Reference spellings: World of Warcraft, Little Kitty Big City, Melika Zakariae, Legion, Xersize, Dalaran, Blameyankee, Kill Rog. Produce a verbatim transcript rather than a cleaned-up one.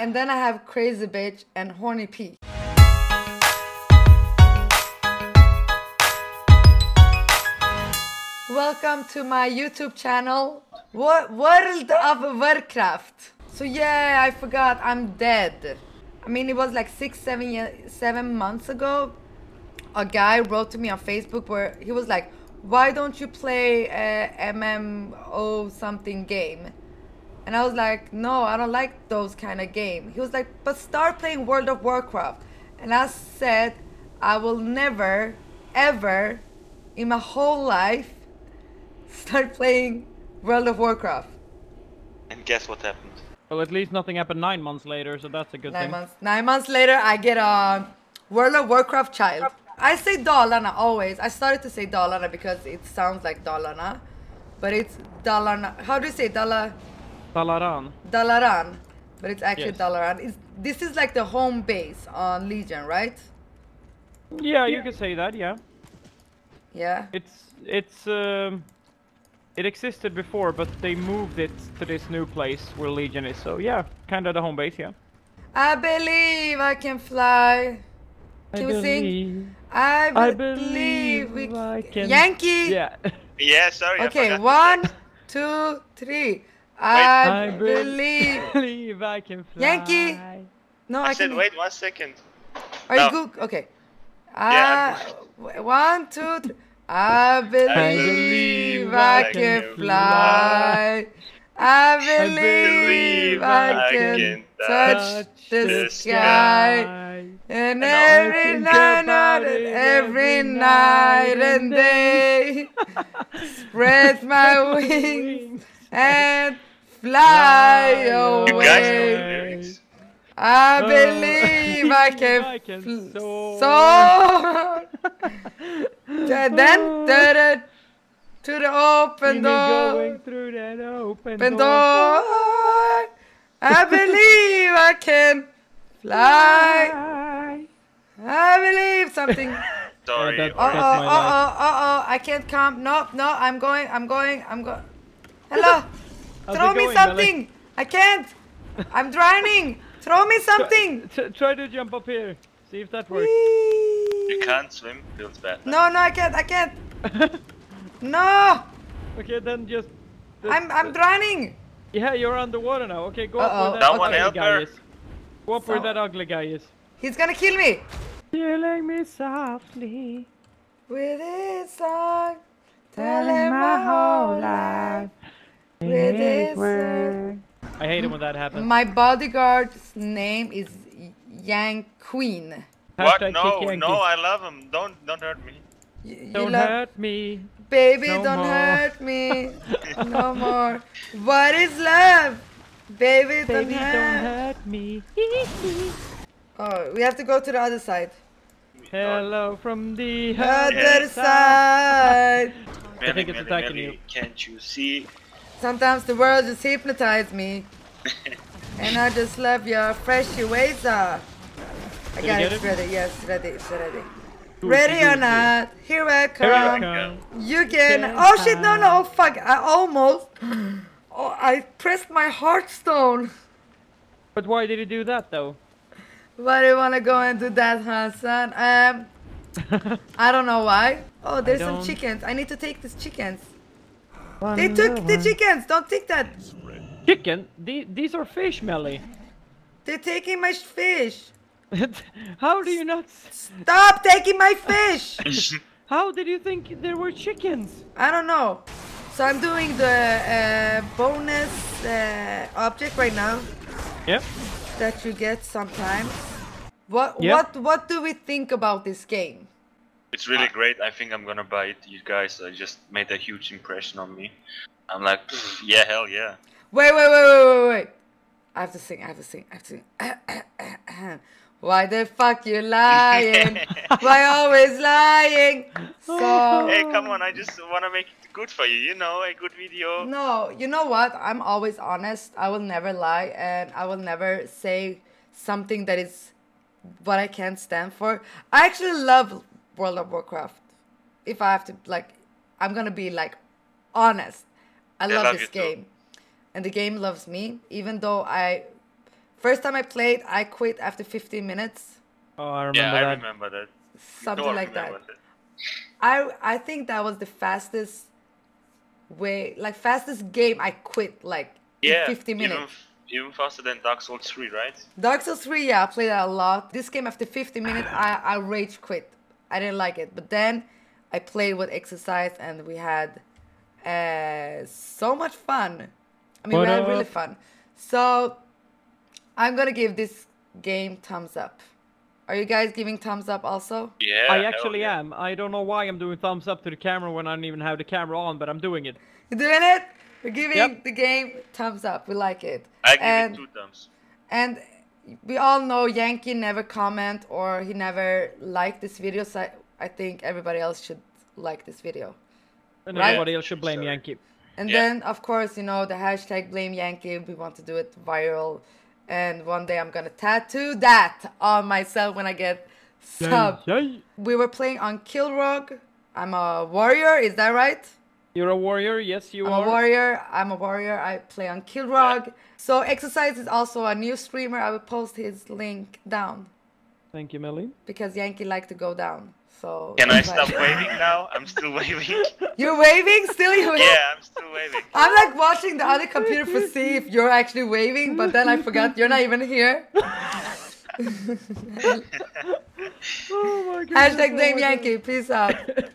And then I have Crazy Bitch and Horny P. Welcome to my YouTube channel, World of Warcraft. So yeah, I forgot, I'm dead. I mean, it was like six, seven, seven months ago. A guy wrote to me on Facebook where he was like, why don't you play a M M O something game? And I was like, no, I don't like those kind of game. He was like, but start playing World of Warcraft. And I said, I will never, ever in my whole life start playing World of Warcraft. And guess what happened? Well, at least nothing happened nine months later, so that's a good nine thing. Months. Nine months later, I get a World of Warcraft child. I say Dalaran always. I started to say Dalaran because it sounds like Dalaran, but it's Dalaran. How do you say Dala? Dalaran. Dalaran, but it's actually yes. Dalaran. It's, this is like the home base on Legion, right? Yeah, you yeah. could say that. Yeah. Yeah. It's it's um, it existed before, but they moved it to this new place where Legion is. So yeah, kind of the home base. Yeah. I believe I can fly. Can I we believe, sing? I, be I believe we I can. Yankee. Yeah. Yeah. Sorry. Okay. One, two, three. I, I believe. believe I can fly. Yankee. No, I, I said. Can... Wait one second. Are no. you good? Okay. Yeah. Uh, one, two, three. I believe I, believe I, I can, can fly. fly. I believe I, I can, can touch, touch the, the sky. sky. And, and every night, every, every night and day, spread my wings and fly away. You guys know the lyrics. I believe I can, I can soar. soar. Then, da da to the open door. Going through that open, open door. door. I believe I can fly. I believe something. Sorry. Uh oh, uh oh, uh oh, uh oh. I can't come. No, no. I'm going. I'm going. I'm going. Hello. Throw me going, something. Belly? I can't. I'm drowning. Throw me something. Try, try to jump up here. See if that works. Whee. You can't swim. Feels bad. No, no, I can't. I can't. No. Okay, then just. The, I'm I'm drowning. Yeah, you're underwater now. Okay, go uh -oh. up where that Someone ugly guy her. is. Go up so, where that ugly guy is. He's gonna kill me. Killing me softly with his song, telling my whole life with his word. I hate it when that happens. My bodyguard's name is Yank Queen. What? Hashtag no, no, I love him. Don't don't hurt me. You, you don't hurt me. Baby, no don't more. hurt me no more. What is love? Baby, Baby don't, hurt. don't hurt me. Oh, we have to go to the other side. Hello from the other, other side. side. Mary, I think it's Mary, attacking Mary, you. Can't you see? Sometimes the world just hypnotizes me. And I just love your freshy ways. I Did got it, it ready. Yes, ready. It's ready. Ready or not, here I come. Here come. You can. Here oh shit! No, no! Oh fuck! I almost. Oh, I pressed my heartstone. But why did you do that though? Why do you wanna go and do that, huh, son? Um, I don't know why. Oh, there's some chickens. I need to take these chickens. One they took one. the chickens. Don't take that. Chicken? These these are fish, Melly. They're taking my fish. How do you not stop taking my fish? How did you think there were chickens? I don't know. So I'm doing the uh, bonus uh, object right now. Yep. That you get sometimes. What yep. what what do we think about this game? It's really great. I think I'm gonna buy it. You guys uh, just made a huge impression on me. I'm like, yeah, hell yeah. Wait, wait, wait, wait, wait, wait. I have to sing. I have to sing. I have to sing. Why the fuck you lying? Why always lying? So... Hey, come on, I just want to make it good for you, you know, a good video. No, you know what? I'm always honest. I will never lie, and I will never say something that is what I can't stand for. I actually love World of Warcraft. If I have to, like, I'm going to be, like, honest. I, I love, love this game. Too. And the game loves me, even though I... First time I played, I quit after fifteen minutes. Oh, I remember yeah, that. Yeah, I remember that. Something no, like that. It. I I think that was the fastest way, like fastest game I quit, like yeah, in fifty minutes. Even, even faster than Dark Souls three, right? Dark Souls three, yeah, I played that a lot. This game after fifty minutes, I, I rage quit. I didn't like it. But then I played with Xersize and we had uh, so much fun. I mean, what we had up? really fun. So I'm gonna give this game thumbs up. Are you guys giving thumbs up also? Yeah. I actually yeah. am. I don't know why I'm doing thumbs up to the camera when I don't even have the camera on, but I'm doing it. You're doing it? We're giving yep. the game thumbs up. We like it. I give and, it two thumbs. And we all know Yankee never comment or he never liked this video, so I, I think everybody else should like this video. And right? everybody else should blame so. Yankee. And yeah. then, of course, you know, the hashtag blame Yankee. We want to do it viral. And one day I'm gonna tattoo that on myself when I get sub. Yay, yay. We were playing on Kill Rog. I'm a warrior, is that right? You're a warrior, yes you I'm are. I'm a warrior, I'm a warrior, I play on Kill Rog. Yeah. So Xersize is also a new streamer, I will post his link down. Thank you, Melly. Because Yankee like to go down, so... Can I stop waving now? I'm still waving. You're waving? Still you waving? Yeah, I'm still waving. I'm like watching the other computer for see if you're actually waving, but then I forgot you're not even here. Oh my god. Hashtag blame Yankee, peace out.